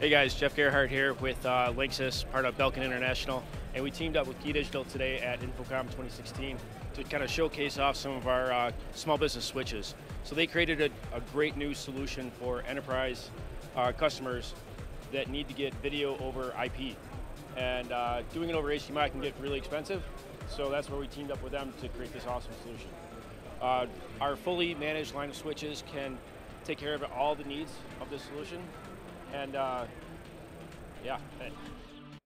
Hey guys, Jeff Gerhardt here with Linksys, part of Belkin International, and we teamed up with Key Digital today at Infocomm 2016 to kind of showcase off some of our small business switches. So they created a great new solution for enterprise customers that need to get video over IP. And doing it over HDMI can get really expensive, so that's where we teamed up with them to create this awesome solution. Our fully managed line of switches can take care of all the needs of this solution. And yeah.